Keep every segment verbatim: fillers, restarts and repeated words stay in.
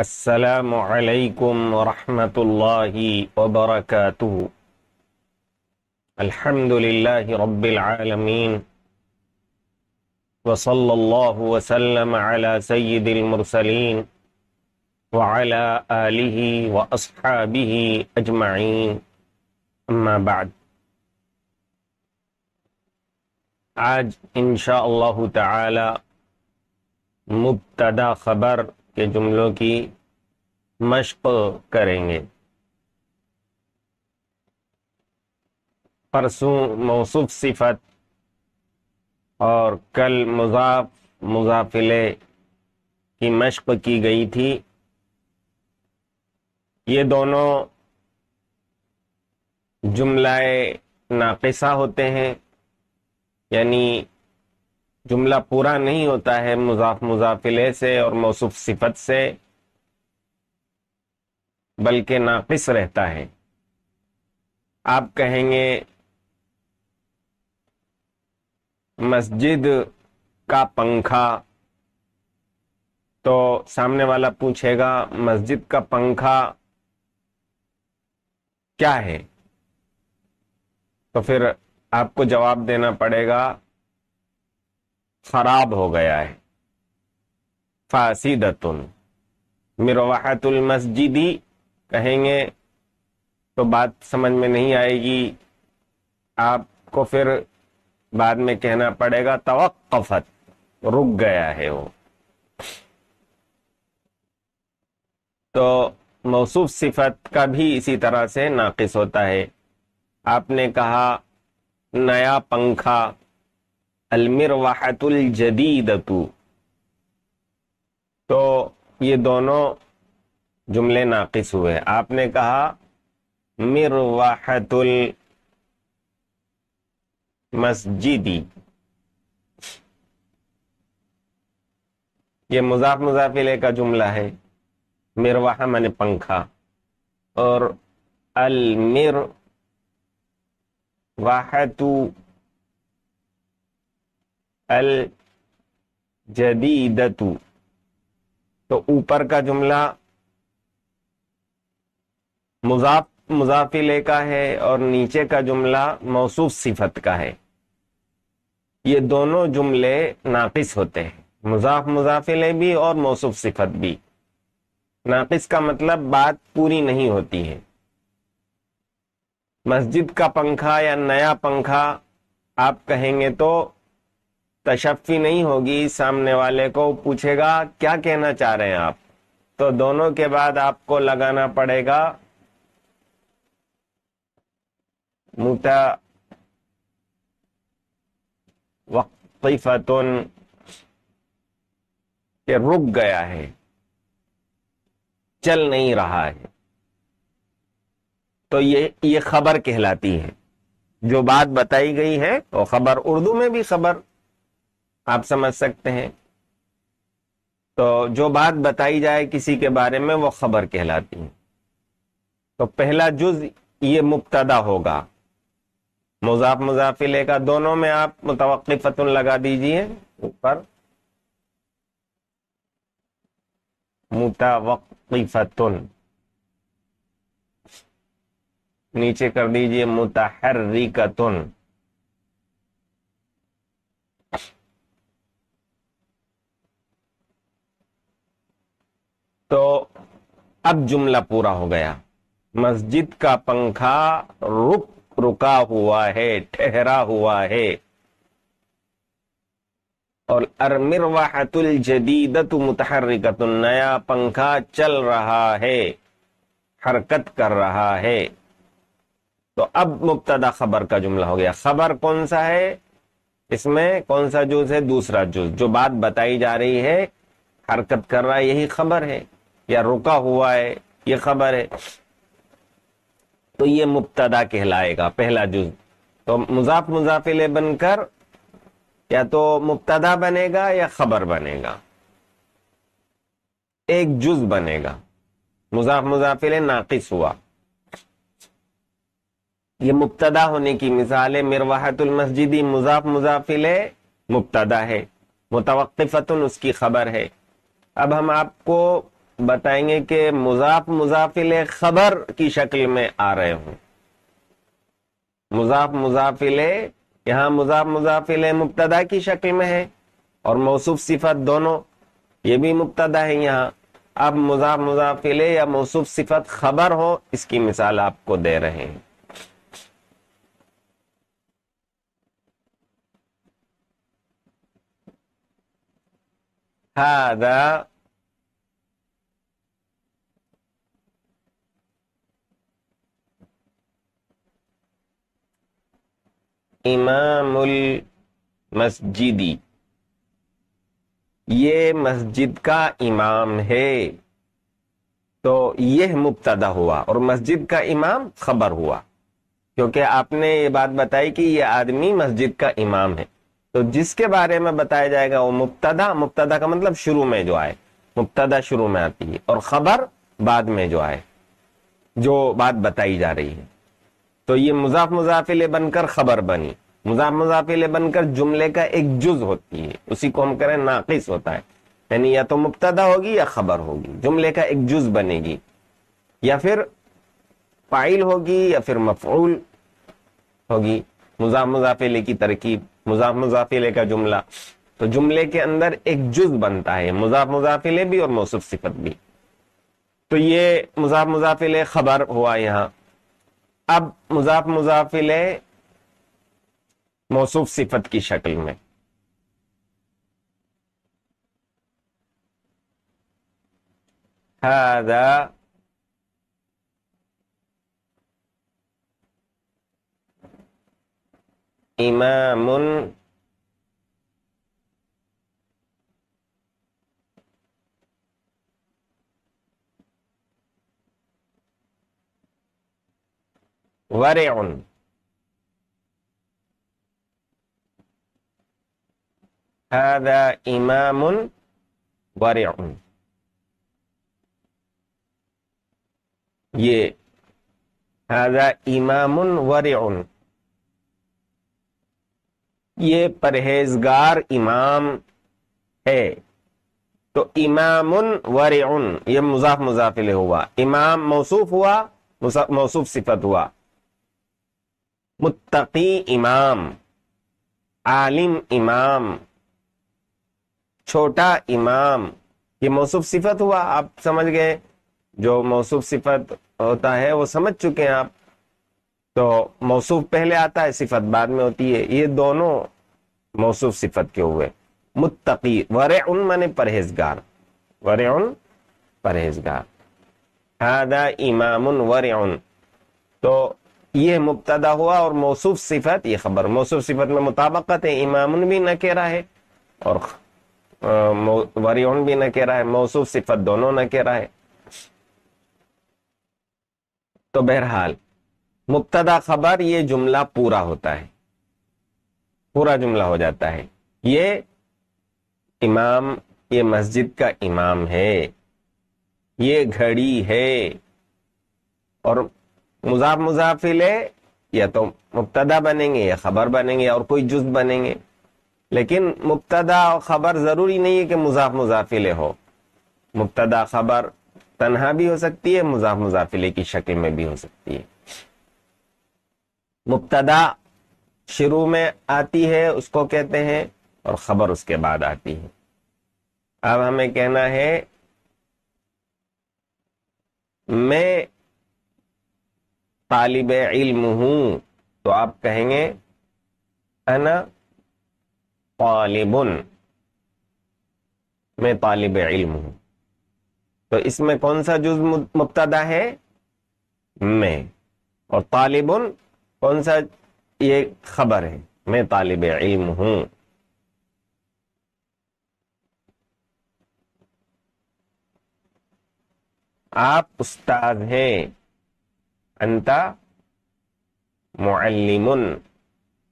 अस्सलामु अलैकुम वरहमतुल्लाहि वबरकातुहु। अल्हम्दुलिल्लाहि रब्बिल आलमीन वसल्लल्लाहु वसल्लम अला सय्यिदिल मुरसलीन व अला आलिहि व अस्हाबिहि अजमाइन, अम्मा बाद। आज इंशाअल्लाहु तआला मुब्तदा खबर के जुमलों की मश्क करेंगे। परसों मौसूफ सिफत और कल मुजाफ मुजाफिले की मश्क की गई थी। ये दोनों जुमलाए नाकिसा होते हैं, यानी जुमला पूरा नहीं होता है मुजाफ मुजाफिले से और मौसूफ सिफत से, बल्कि नाकिस रहता है। आप कहेंगे मस्जिद का पंखा, तो सामने वाला पूछेगा मस्जिद का पंखा क्या है, तो फिर आपको जवाब देना पड़ेगा खराब हो गया है। फासीदतुन मिरवाहतुल मस्जिदी कहेंगे तो बात समझ में नहीं आएगी, आपको फिर बाद में कहना पड़ेगा तवक्कफत रुक गया है वो। तो मौसूफ सिफत का भी इसी तरह से नाकिस होता है। आपने कहा नया पंखा अलमिरवाहतुल जदीदतु, तो ये दोनों जुमले नाकिस हुए। आपने कहा मिरवाहतुल मस्जिदी, ये मुजाफ मुजाफिले का जुमला है। मिरवाह माने पंखा और अलमिरवाहतु अल जदीदतु, तो ऊपर का जुमला मुजाफ मुजाफिले का है और नीचे का जुमला मौसूफ सिफत का है। ये दोनों जुमले नाकिस होते हैं, मुजाफ मुजाफिले भी और मौसूफ सिफत भी। नाकिस का मतलब बात पूरी नहीं होती है। मस्जिद का पंखा या नया पंखा आप कहेंगे तो तशफ़ी नहीं होगी, सामने वाले को पूछेगा क्या कहना चाह रहे हैं आप, तो दोनों के बाद आपको लगाना पड़ेगा मुतवक्किफ़तुन के रुक गया है, चल नहीं रहा है। तो ये ये खबर कहलाती है। जो बात बताई गई है वो खबर, उर्दू में भी खबर आप समझ सकते हैं। तो जो बात बताई जाए किसी के बारे में वो खबर कहलाती है। तो पहला जुज ये मुब्तदा होगा, मुजाफ मुजाफिले का। दोनों में आप मुतवक्किफ़तुन लगा दीजिए ऊपर, मुतवक्किफ़तुन, नीचे कर दीजिए मुतहर्रिकतुन। तो अब जुमला पूरा हो गया। मस्जिद का पंखा रुक रुका हुआ है, ठहरा हुआ है। और अरमिरवाहतुल जदीदतु मुतहर्रिकतुन, नया पंखा चल रहा है, हरकत कर रहा है। तो अब मुब्तदा खबर का जुमला हो गया। खबर कौन सा है, इसमें कौन सा जुज है, दूसरा जुज। जो बात बताई जा रही है, हरकत कर रहा है, यही खबर है, या रुका हुआ है, ये खबर है। तो ये मुब्तदा कहलाएगा पहला जुज। तो मुजाफ मुजाफिले बनकर या तो मुब्तदा बनेगा या खबर बनेगा, एक जुज बनेगा। मुजाफ मुजाफिले नाकिस हुआ। ये मुब्तदा होने की मिसाल है। मिरवाहतुल मस्जिदी मुजाफ मुजाफिले मुब्तदा है, मुतवक्किफ़तुन उसकी खबर है। अब हम आपको बताएंगे कि मुजाफ मुजाफिल खबर की शक्ल में आ रहे हों। मुजाफ मुजाफिले यहाँ मुजाफ मुजाफिले मुब्तदा की शक्ल में है और मौसूफ सिफत दोनों, ये भी मुब्तदा है यहाँ। अब मुजाफ मुजाफिले या मौसूफ सिफत खबर हो, इसकी मिसाल आपको दे रहे हैं। हादा इमामुल मस्जिदी, ये मस्जिद का इमाम है। तो यह मुब्तदा हुआ और मस्जिद का इमाम खबर हुआ, क्योंकि आपने ये बात बताई कि यह आदमी मस्जिद का इमाम है। तो जिसके बारे में बताया जाएगा वो मुब्तदा, मुब्तदा का मतलब शुरू में जो आए, मुब्तदा शुरू में आती है और खबर बाद में जो आए, जो बात बताई जा रही है। तो ये मुजाफ मुजाफिले बनकर खबर बनी, मुजाफ मुजाफिले बनकर जुमले का एक जुज होती है, उसी को हम करें नाकिस होता है, यानी या तो मुब्तदा होगी या खबर होगी, जुमले का एक जुज बनेगी, या फिर फाइल होगी या फिर मफऊल होगी। मुजाफ मुजाफिले की तरकीब, मुजाफ मुजाफिले का जुमला, तो जुमले के अंदर एक जुज बनता है, मुजाफ मुजाफिले भी और मौसूफ सिफत भी। तो ये मुजाफ मुजाफिले खबर हुआ यहाँ। अब मुजाफ मुजाफिले मौसूफ सिफत की शक्ल में, हादा इमामुन वरेउन, हादा इमामुन वरेउन, ये हादा इमामुन वरेउन, ये परहेजगार इमाम है। तो इमामुन वरेउन ये मुजाफ मुजाफिले हुआ, इमाम मौसूफ हुआ, मौसूफ सिफत हुआ, मुत्तकी इमाम, आलिम इमाम, छोटा इमाम, ये मौसूफ सिफत हुआ। आप समझ गए, जो मौसूफ सिफत होता है वो समझ चुके हैं आप। तो मौसूफ पहले आता है, सिफत बाद में होती है। ये दोनों मौसूफ सिफत के हुए। मुत्तकी वरेउन माने परहेजगार, वरेउन परहेजगार, हादा इमामुन वरेउन। तो ये मुब्तदा हुआ और मौसूफ सिफत ये खबर, मौसूफ सिफत में मुताबकत है, इमामुन भी नकेरा है और वरेउन भी नकेरा है, मौसूफ सिफत दोनों नकेरा है। तो बहरहाल मुब्तदा खबर, ये जुमला पूरा होता है, पूरा जुमला हो जाता है। ये इमाम, ये मस्जिद का इमाम है, ये घड़ी है। और मुजाफ मुजाफिले या तो मुब्तदा बनेंगे या खबर बनेंगे और कोई जुज बनेंगे, लेकिन मुब्तदा और खबर जरूरी नहीं है कि मुजाफ मुजाफिले हो। मुब्तदा खबर तन्हा भी हो सकती है, मुजाफ मुजाफिले की शक्ल में भी हो सकती है। मुब्तदा शुरू में आती है, उसको कहते हैं, और खबर उसके बाद आती है। अब हमें कहना है मैं तालिबे इल्म हूं, तो आप कहेंगे अना तालिबुन, मैं तालिबे इल्म हूं। तो इसमें कौन सा जुज मुब्तदा है? मैं। और तालिबुन कौन सा? ये खबर है, मैं तालिबे इल्म हूं। आप उस्ताद हैं, अंता मुअल्लिमुन,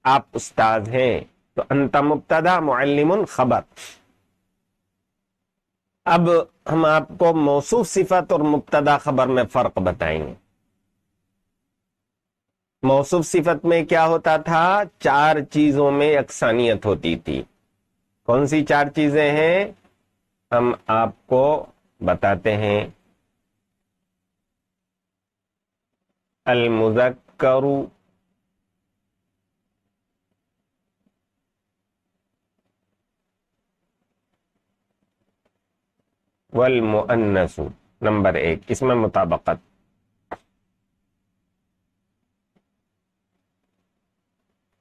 आप उस्ताद हैं। तो अंता मुब्तदा, मुअल्लिमुन खबर। अब हम आपको मौसूफ सिफत और मुब्तदा खबर में फर्क बताएंगे। मौसूफ सिफत में क्या होता था? चार चीजों में यकसानियत होती थी। कौन सी चार चीजें हैं? हम आपको बताते हैं अल मुज़क्करु वल मुअन्नसु। नंबर एक, इसमें मुताबकत।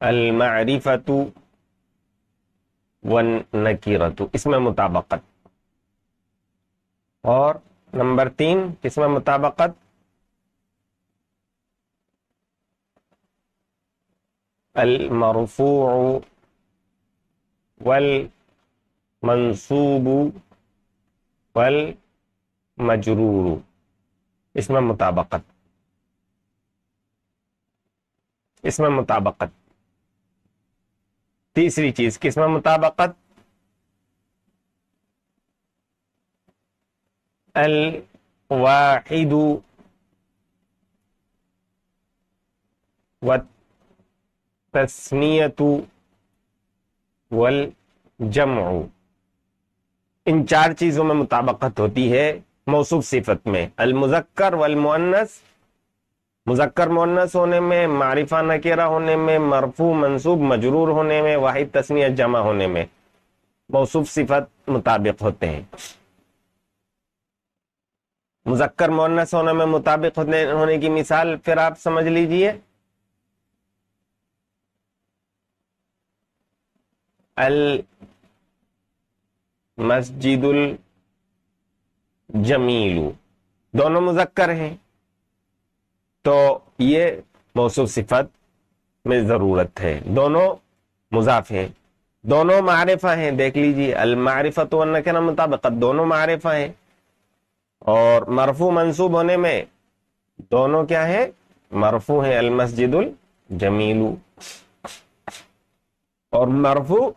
अल मारिफतु वन नकीरतु, इसमें मुताबकत। और नंबर तीन, किसमें मुताबकत? अल मरफूउ वल मंसूबु वल मजरूरु, इसमें मुताबकत। इसमें मुताबकत। तीसरी चीज, किसमें मुताबकत? अल वाहिदु तस्नियतु वल जम्उ, इन चार चीजों में मुताबकत होती है मौसूफ सिफत में। अल मुज़क्कर वल मुअन्नस, मुज़क्कर मुअन्नस होने में, मारिफा नकेरा होने में, मरफू मंसूब मजरूर होने में, वाहिद तस्निया जमा होने में मौसूफ सिफत मुताबिक होते हैं। मुज़क्कर मुअन्नस होने में मुताबिक होने की मिसाल फिर आप समझ लीजिए। अल मस्जिदुल जमीलु, दोनों मुज़क्कर हैं तो ये मौसूफ सिफत में ज़रूरत है। दोनों मुज़ाफ़ हैं, दोनों मारिफा हैं। देख लीजिए, अल मारिफत वन्न के ना मुताबिकत, दोनों मारिफा हैं। और मरफू मंसूब होने में दोनों क्या है? मरफू है। अल मस्जिदुल जमीलु, और मरफू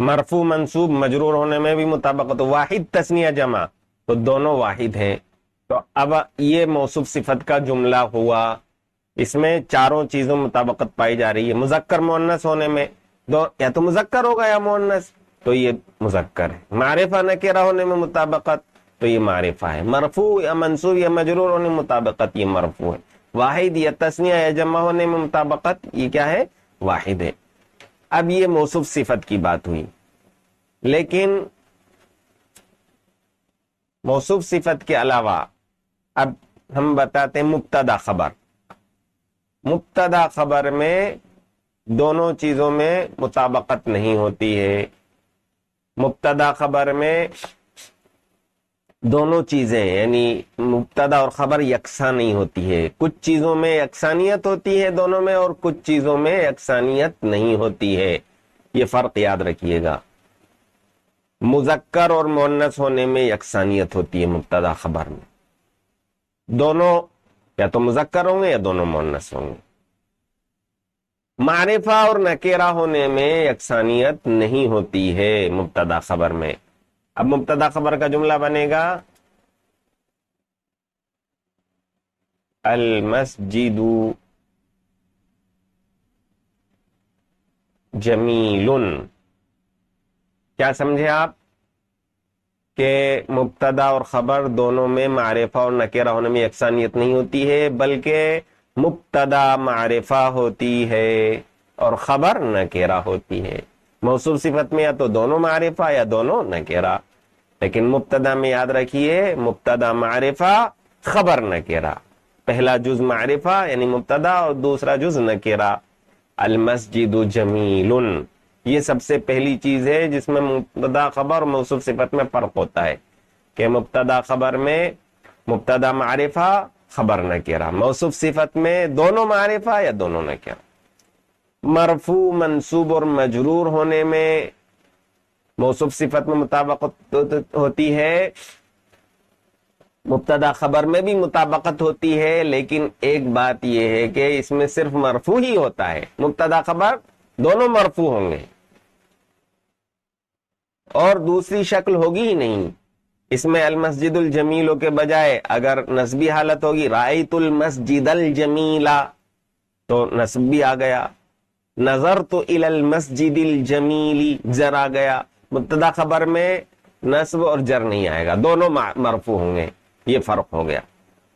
मरफू मंसूब मजरूर होने में भी मुताबिकत। वाहिद तस्निया जमा, तो दोनों वाहिद हैं। तो अब ये मौसूफ सिफत का जुमला हुआ, इसमें चारों चीजों मुताबिकत पाई जा रही है। मुज़क्कर मुअन्नस होने में दो, या तो मुज़क्कर होगा या मुअन्नस, तो ये मुज़क्कर है। मारिफा नकेरा होने में मुताबिकत, तो ये मारिफा है। मरफू या मंसूब या मजरूर होने में मुताबिकत, ये मरफू है। वाहिद या तस्निया या जमा होने में मुताबिकत, ये क्या है? वाहिद है। अब ये मौसूफ सिफत की बात हुई, लेकिन मौसूफ सिफत के अलावा अब हम बताते हैं मुब्तदा खबर। मुब्तदा खबर में दोनों चीजों में मुताबिकत नहीं होती है। मुब्तदा खबर में दोनों चीजें यानी मुब्तदा और खबर यकसा नहीं होती है। कुछ चीजों में यकसानियत होती है दोनों में, और कुछ चीजों में यकसानियत नहीं होती है। ये फर्क याद रखिएगा। मुज़क्कर और मुअन्नस होने में यकसानियत होती है मुब्तदा खबर में। दोनों या तो मुज़क्कर होंगे या दोनों मुअन्नस होंगे। मारिफा और नकेरा होने में यकसानियत नहीं होती है मुब्तदा खबर में। अब मुब्तदा खबर का जुमला बनेगा अल मस्जिदु जमीलुन। क्या समझे आप के मुब्तदा और खबर दोनों में मारिफा और नकेरा होने में यकसानियत नहीं होती है, बल्कि मुब्तदा मारिफा होती है और खबर नकेरा होती है। मौसूफ सिफत में या तो दोनों मारिफा या दोनों नकेरा, लेकिन मुब्तदा में याद रखिए मुब्तदा मारिफा खबर नकेरा। पहला जुज मारिफा यानी मुब्तदा और दूसरा जुज नकेरा। अल मस्जिदु जमीलुन, ये सबसे पहली चीज है जिसमें मुब्तदा खबर और मौसूफ सिफत में फर्क होता है कि मुब्तदा खबर में मुब्तदा मारिफा खबर नकेरा, मौसूफ सिफत में दोनों मारिफा या दोनों नकेरा। मरफू मंसूब और मजरूर होने में मौसूफ सिफत में मुताबिकत होती है, मुब्तदा खबर में भी मुताबिकत होती है, लेकिन एक बात यह है कि इसमें सिर्फ मरफू ही होता है। मुब्तदा खबर दोनों मरफू होंगे और दूसरी शक्ल होगी ही नहीं। इसमें अल मस्जिदुल जमीलों के बजाय अगर नस्बी हालत होगी, राइतुल मस्जिदल जमीला, तो नस्बी आ गया। नजर तो इलल मस्जिदिल जमीली जर आ गया। मुब्तदा खबर में नस्ब और जर नहीं आएगा, दोनों मरफू होंगे, ये फर्क हो गया।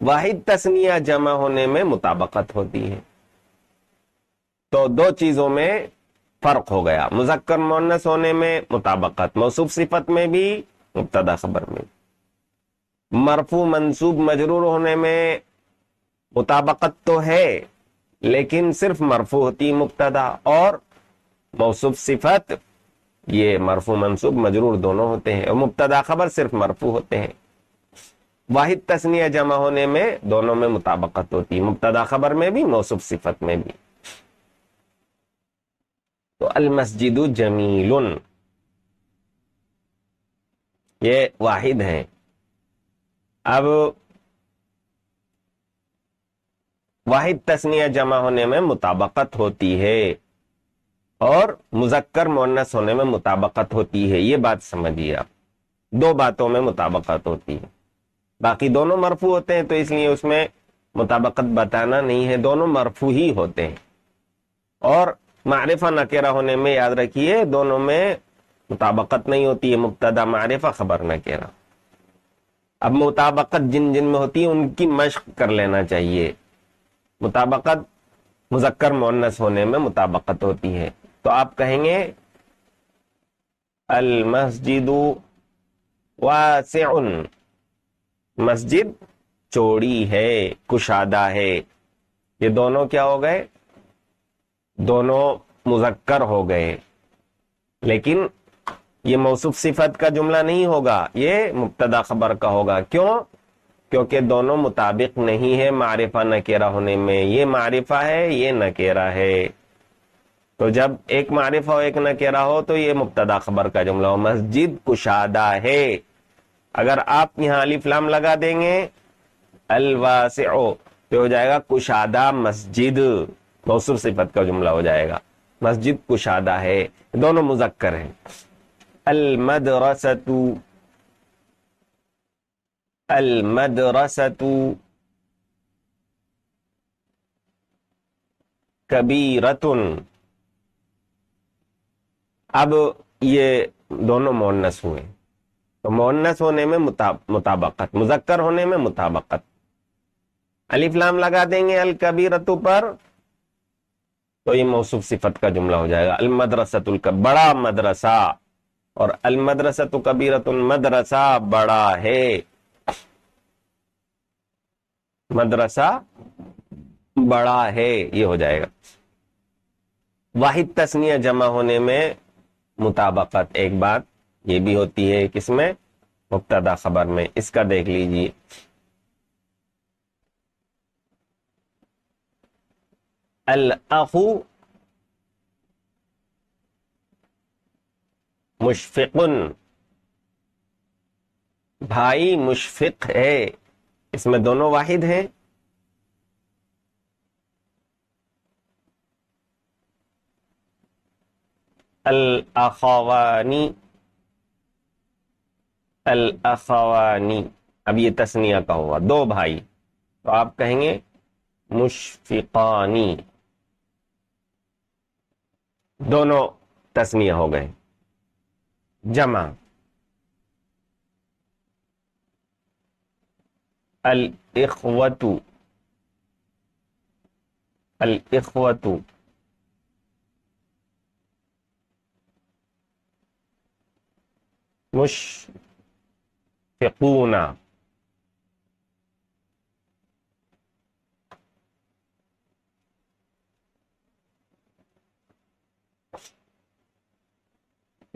वाहिद तस्निया जमा होने में मुताबकत होती है। तो दो चीजों में फर्क हो गया, मुजक्कर मुअन्नस होने में मुताबकत, मौसूफ सिफत में भी मुब्तदा खबर में, मरफू मंसूब मजरूर होने में मुताबकत तो है लेकिन सिर्फ मरफू होती मुब्तदा, और मौसूफ सिफत ये मरफू मंसूब मजरूर दोनों होते हैं, और मुब्तदा खबर सिर्फ मरफू होते हैं। वाहिद तस्निया जमा होने में दोनों में मुताबकत होती है, मुब्तदा खबर में भी मौसूफ सिफत में भी। तो अल मस्जिदु जमीलुन ये वाहिद है। अब वाहिद तस्निया जमा होने में मुताबकत होती है और मुजक्कर मुअन्नस होने में मुताबकत होती है, ये बात समझिए आप। दो बातों में मुताबकत होती है, बाकी दोनों मरफू होते हैं तो इसलिए उसमें मुताबकत बताना नहीं है, दोनों मरफू ही होते हैं। और मारिफा नकेरा होने में याद रखिए दोनों में मुताबकत नहीं होती है, मुब्तदा मारिफा खबर नकेरा। अब मुताबकत जिन जिन में होती है उनकी मश्क कर लेना चाहिए। मुताबकत मुजक्कर मुअन्नस होने में मुताबकत होती है, तो आप कहेंगे अल मस्जिदु वासिउन, मस्जिद चौड़ी है, कुशादा है। ये दोनों क्या हो गए, दोनों मुजक्कर हो गए, लेकिन ये मौसूफ सिफत का जुमला नहीं होगा, ये मुब्तदा खबर का होगा। क्यों? क्योंकि दोनों मुताबिक नहीं है मारिफा नकेरा होने में। ये मारिफा है, ये नकेरा है, तो जब एक मारिफा हो एक नकेरा हो तो ये मुब्तदा खबर का जुमला हो। मस्जिद कुशादा है, अगर आप यहाँ अलिफ लाम लगा देंगे अल-वासिउ तो हो जाएगा कुशादा मस्जिद, मौसूफ सिफत का जुमला हो जाएगा। मस्जिद कुशादा है, दोनों मुजक्कर हैं। अल मदरसतु, अल मदरसतु कबीरतुन, अब ये दोनों मुअन्नस हुए तो मुअन्नस होने में मुताबकत, मुजक्कर होने में मुताबकत। अलिफ लाम लगा देंगे अल कबीरतु पर तो ये मौसूफ सिफत का जुमला हो जाएगा अल मदरसतुल, बड़ा मदरसा, और अल मदरसतु कबीरतुन, मदरसा बड़ा है, मदरसा बड़ा है, ये हो जाएगा। वाहिद तस्निया जमा होने में मुताबकत एक बात ये भी होती है, किसमें, मुब्तदा खबर में, इसका देख लीजिए। अल अखु मुशफिकुन, भाई मुशफिक है, इसमें दोनों वाहिद हैं। अल अखवानी, अल अखवानी, अब ये तस्निया का हुआ, दो भाई, तो आप कहेंगे मुशफिकानी, दोनों तस्निया हो गए जमा। अल इख्वतु, अल इख्वतु मुशफिकूना,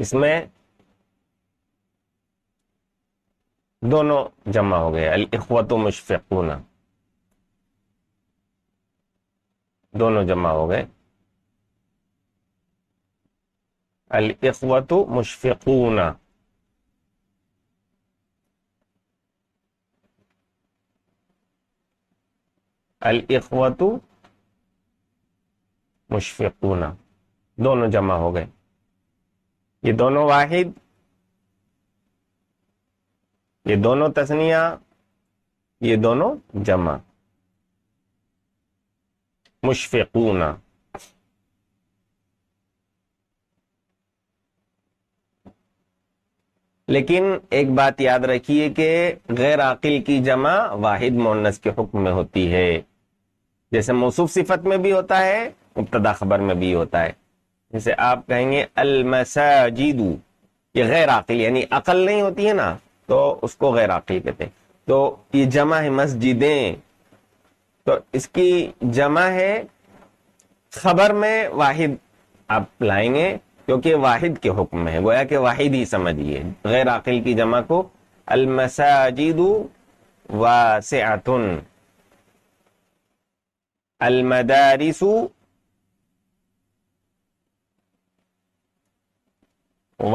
इसमें दोनों जमा हो गए अल इख्वतु मुशफिकूना, दोनों जमा हो गए अल इख्वतु मुशफिकूना। अल इख्वतु मुशफिकूना दोनों जमा हो गए, ये दोनों वाहिद, ये दोनों तस्निया, ये दोनों जमा। मुशफिकूना लेकिन एक बात याद रखिए कि गैर आकिल की जमा वाहिद मोनस के हुक्म में होती है, जैसे मौसूफ सिफत में भी होता है, मुब्तदा खबर में भी होता है। जैसे आप कहेंगे अल मसाजिदू, ये गैर आकिल यानी अकल नहीं होती है ना, तो उसको गैर आकिल कहते हैं। तो ये जमा है मस्जिदें, तो इसकी जमा है खबर में वाहिद आप लाएंगे क्योंकि वाहिद के हुक्म है, गोया कि वाहिद ही समझिए। गैर आकिल की जमा को अल मसाजिदू वासिअतुन, अल मदारिसु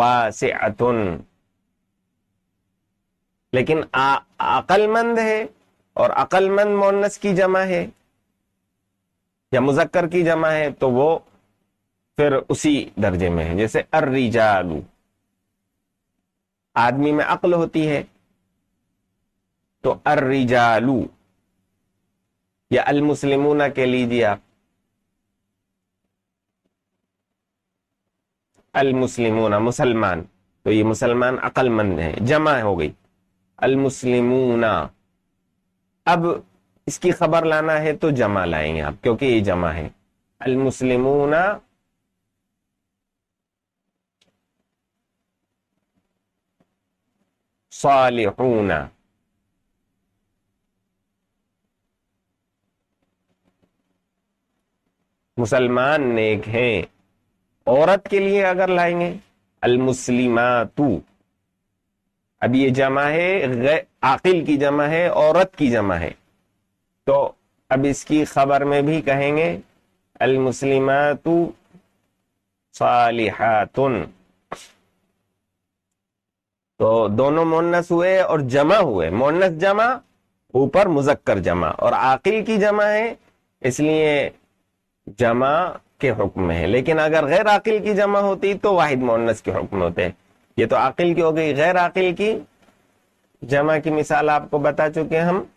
वासिअतुन, लेकिन अकलमंद है और अकलमंद मोनस की जमा है या मुजक्कर की जमा है तो वो फिर उसी दर्जे में है। जैसे अर्रिजालु, आदमी में अक्ल होती है तो अर्रिजालु, या अलमुस्लिमूना कह लीजिए आप, अलमुस्लिमूना मुसलमान, तो ये मुसलमान अक्लमंद है, जमा हो गई अलमुस्लिमूना। अब इसकी खबर लाना है तो जमा लाएंगे आप क्योंकि ये जमा है अलमुस्लिमूना सालिहूना, मुसलमान नेक हैं। औरत के लिए अगर लाएंगे अलमुस्लिमातु, अब ये जमा है, आकिल की जमा है, औरत की जमा है, तो अब इसकी खबर में भी कहेंगे अलमुस्लिमातु सालिहातुन। तो दोनों मोन्नस हुए और जमा हुए, मोन्नस जमा ऊपर मुजक्कर जमा, और आकिल की जमा है इसलिए जमा के हुक्म है। लेकिन अगर गैर आकिल की जमा होती तो वाहिद मोन्नस के हुक्म होते हैं। ये तो आकिल की हो गई। गैर आकिल की जमा की मिसाल आपको बता चुके हम,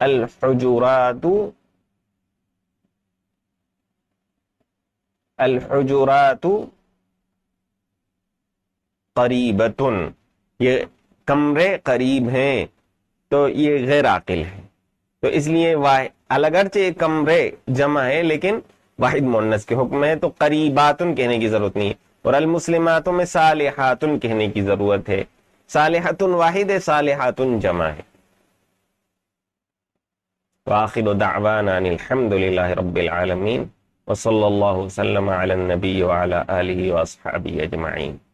अल हुजुरातु, अल हुजुरातु करीबतुन, ये कमरे करीब हैं तो ये गैर आकिल है, तो इसलिए वाह अलगरचे कमरे जमा है लेकिन वाहिद मोन्नस के हुक्म है तो करीबातुन कहने की जरूरत नहीं है। और अलमुस्लिमातों में सालिहातुन कहने की जरूरत है, सालिहातुन वाहिद है, सालिहातुन जमा है। आखिर दावाना अल्हम्दुलिल्लाहि रब्बिल आलमीन व सल्लल्लाहु वसल्लम अला नबी व अला आलिहि व अस्हाबी अजमाइन।